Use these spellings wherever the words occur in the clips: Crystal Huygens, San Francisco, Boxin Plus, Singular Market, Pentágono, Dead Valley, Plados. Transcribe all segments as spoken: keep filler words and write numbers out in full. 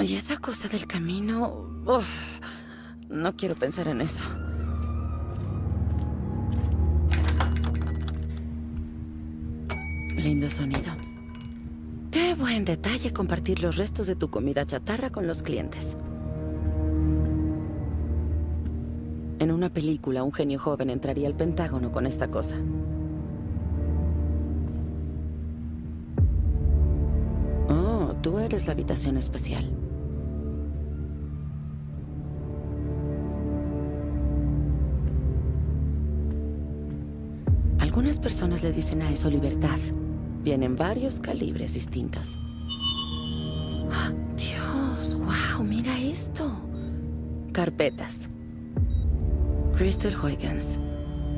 Y esa cosa del camino... Uf, no quiero pensar en eso. Lindo sonido. Qué buen detalle compartir los restos de tu comida chatarra con los clientes. En una película, un genio joven entraría al Pentágono con esta cosa. Oh, tú eres la habitación especial. Algunas personas le dicen a eso libertad. Vienen varios calibres distintos. ¡Ah, Dios! ¡Wow! ¡Mira esto! Carpetas. Crystal Huygens.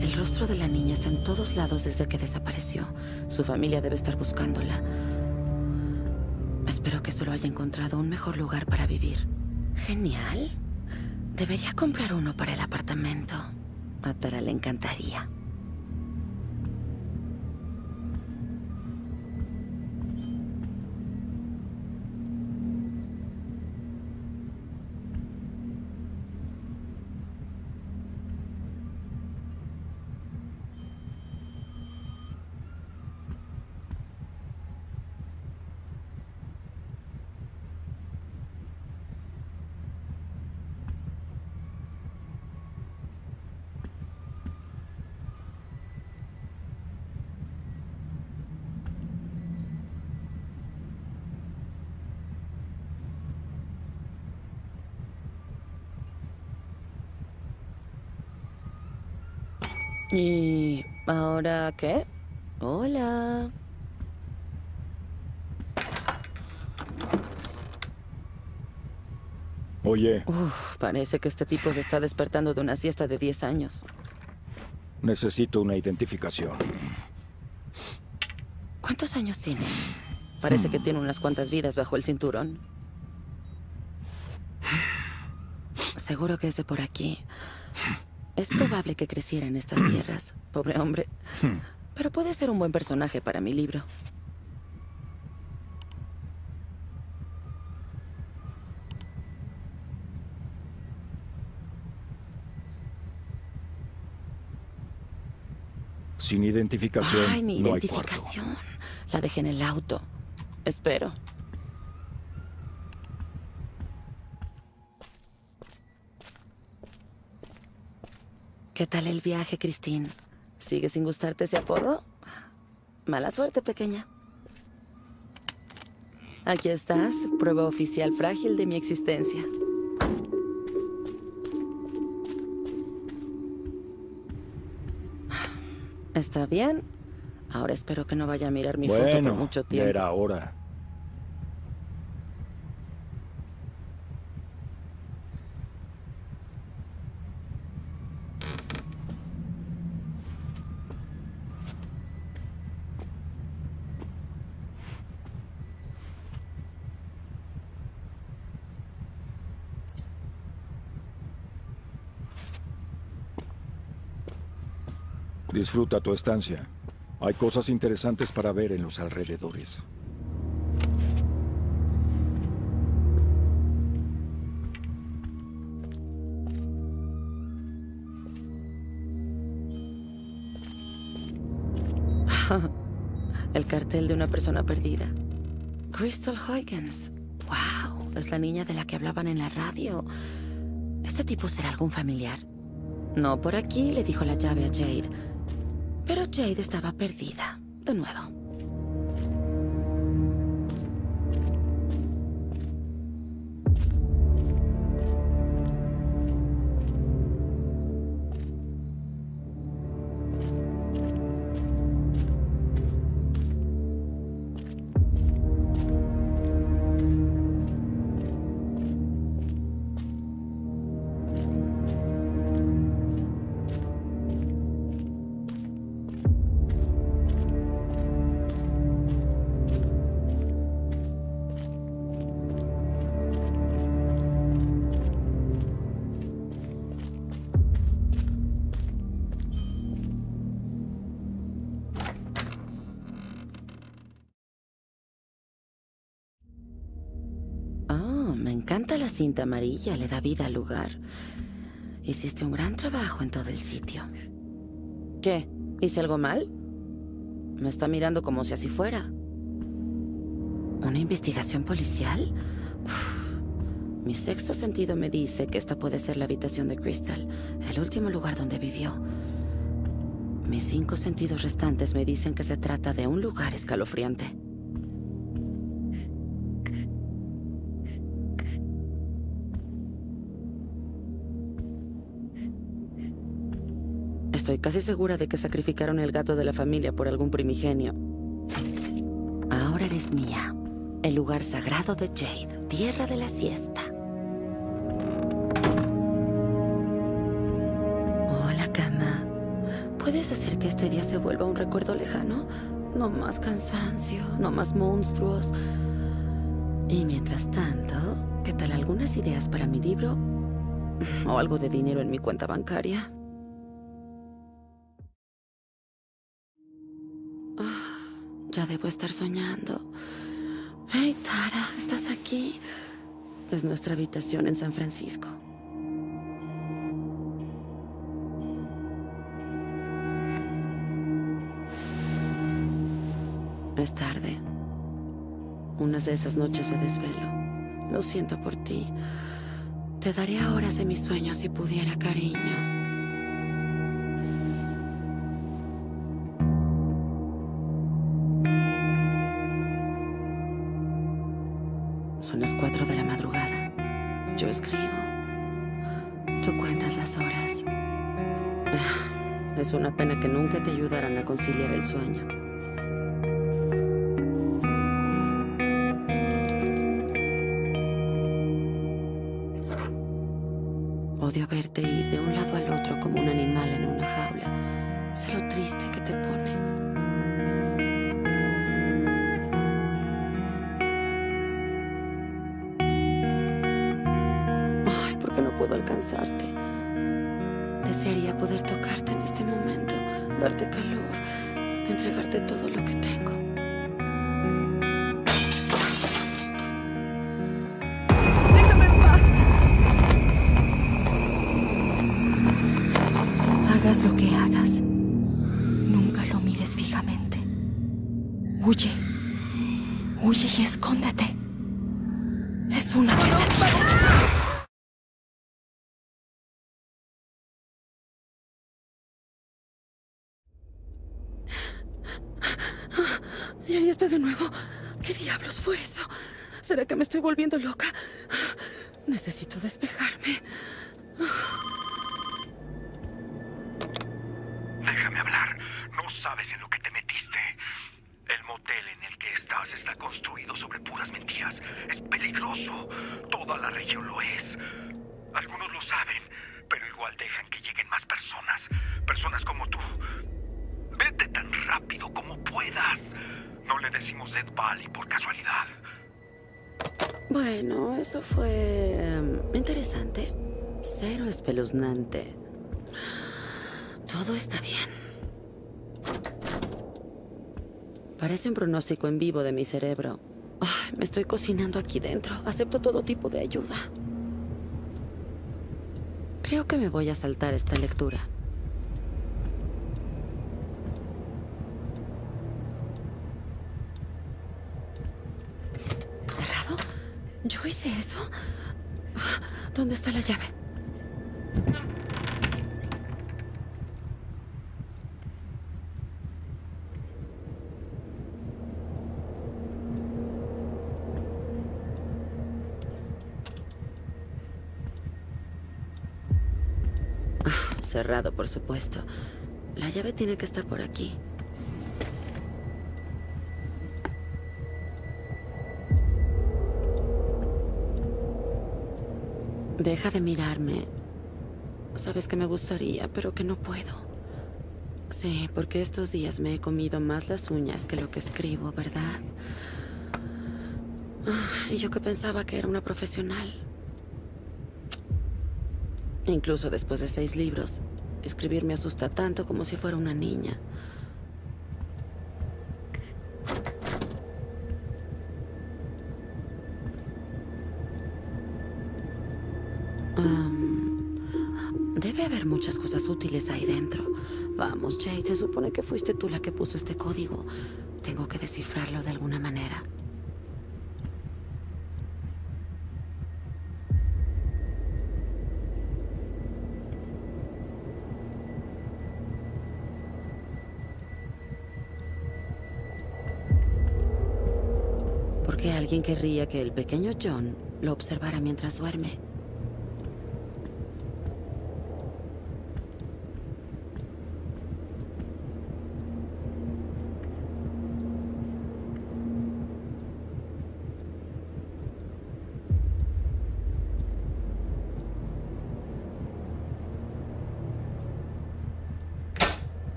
El rostro de la niña está en todos lados desde que desapareció. Su familia debe estar buscándola. Espero que solo haya encontrado un mejor lugar para vivir. Genial. Debería comprar uno para el apartamento. A Tara le encantaría. ¿Y ahora qué? Hola. Oye. Uf, parece que este tipo se está despertando de una siesta de diez años. Necesito una identificación. ¿Cuántos años tiene? Parece hmm. que tiene unas cuantas vidas bajo el cinturón. Seguro que es de por aquí. Es probable que creciera en estas tierras, pobre hombre. Pero puede ser un buen personaje para mi libro. Sin identificación. Ay, mi identificación. No hay cuarto. La dejé en el auto. Espero. ¿Qué tal el viaje, Christine? ¿Sigue sin gustarte ese apodo? Mala suerte, pequeña. Aquí estás, prueba oficial frágil de mi existencia. Está bien. Ahora espero que no vaya a mirar mi bueno, foto por mucho tiempo. Era hora. Disfruta tu estancia. Hay cosas interesantes para ver en los alrededores. El cartel de una persona perdida. Crystal Huygens. ¡Wow! Es la niña de la que hablaban en la radio. ¿Este tipo será algún familiar? No, por aquí, le dijo la llave a Jade. Pero Jade estaba perdida, de nuevo. Wow, me encanta la cinta amarilla, le da vida al lugar. Hiciste un gran trabajo en todo el sitio. ¿Qué? ¿Hice algo mal? Me está mirando como si así fuera. ¿Una investigación policial? Uf. Mi sexto sentido me dice que esta puede ser la habitación de Crystal, el último lugar donde vivió. Mis cinco sentidos restantes me dicen que se trata de un lugar escalofriante. Estoy casi segura de que sacrificaron el gato de la familia por algún primigenio. Ahora eres mía. El lugar sagrado de Jade, tierra de la siesta. Hola, cama. ¿Puedes hacer que este día se vuelva un recuerdo lejano? No más cansancio, no más monstruos. Y mientras tanto, ¿qué tal algunas ideas para mi libro? O algo de dinero en mi cuenta bancaria. Oh, ya debo estar soñando. Hey, Tara, ¿estás aquí? Es nuestra habitación en San Francisco. Es tarde. Unas de esas noches de desvelo. Lo siento por ti. Te daría horas de mis sueños si pudiera, cariño. Son las cuatro de la madrugada. Yo escribo. Tú cuentas las horas. Es una pena que nunca te ayudaran a conciliar el sueño. Odio verte ir de un lado al otro como un animal en una jaula. Sé lo triste que te pone. Que no puedo alcanzarte. Desearía poder tocarte en este momento, darte calor, entregarte todo lo que tengo. ¡Déjame en paz! Hagas lo que hagas, nunca lo mires fijamente. Huye. Huye y escóndete. Es una pesadilla. Y ahí está de nuevo. ¿Qué diablos fue eso? ¿Será que me estoy volviendo loca? Necesito despejarme. Déjame hablar. No sabes en lo que te metiste. El motel en el que estás está construido sobre puras mentiras. Es peligroso. Toda la región lo es. Algunos lo saben, pero igual dejan que lleguen más personas. Personas como tú. Vete tan rápido como puedas. No le decimos Dead Valley por casualidad. Bueno, eso fue um, interesante. Cero espeluznante. Todo está bien. Parece un pronóstico en vivo de mi cerebro. Ay, me estoy cocinando aquí dentro. Acepto todo tipo de ayuda. Creo que me voy a saltar esta lectura. ¿Yo hice eso? ¿Dónde está la llave? Ah, cerrado, por supuesto. La llave tiene que estar por aquí. Deja de mirarme. Sabes que me gustaría, pero que no puedo. Sí, porque estos días me he comido más las uñas que lo que escribo, ¿verdad? Y yo que pensaba que era una profesional. Incluso después de seis libros, escribir me asusta tanto como si fuera una niña. Um, debe haber muchas cosas útiles ahí dentro. Vamos, Jade, se supone que fuiste tú la que puso este código. Tengo que descifrarlo de alguna manera. Porque alguien querría que el pequeño John lo observara mientras duerme.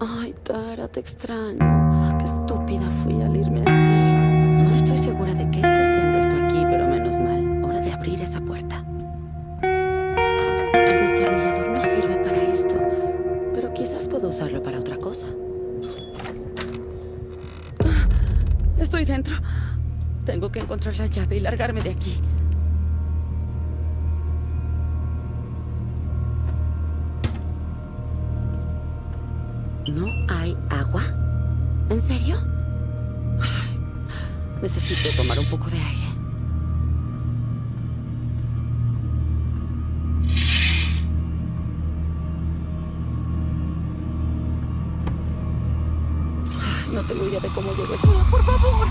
Ay, Tara, te extraño. Qué estúpida fui al irme así. No estoy segura de qué está haciendo esto aquí, pero menos mal. Hora de abrir esa puerta. El destornillador no sirve para esto, pero quizás puedo usarlo para otra cosa. Estoy dentro. Tengo que encontrar la llave y largarme de aquí. ¿No hay agua? ¿En serio? Ay, necesito tomar un poco de aire. Ay, no tengo idea de cómo llego a esto. ¡No, por favor!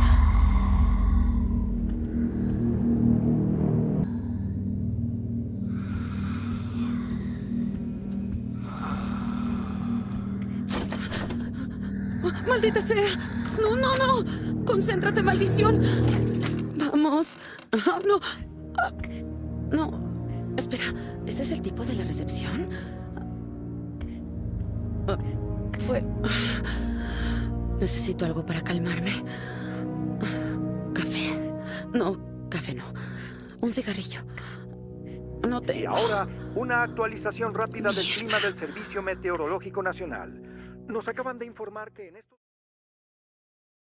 ¡Maldita sea! ¡No, no, no! ¡Concéntrate, maldición! ¡Vamos! ¡Ah, no! Ah, no. Espera, ¿este es el tipo de la recepción? Ah, fue... Ah, necesito algo para calmarme. Ah, café. No, café no. Un cigarrillo. No tengo... Y ahora, una actualización rápida del clima del Servicio Meteorológico Nacional. Nos acaban de informar que en estos...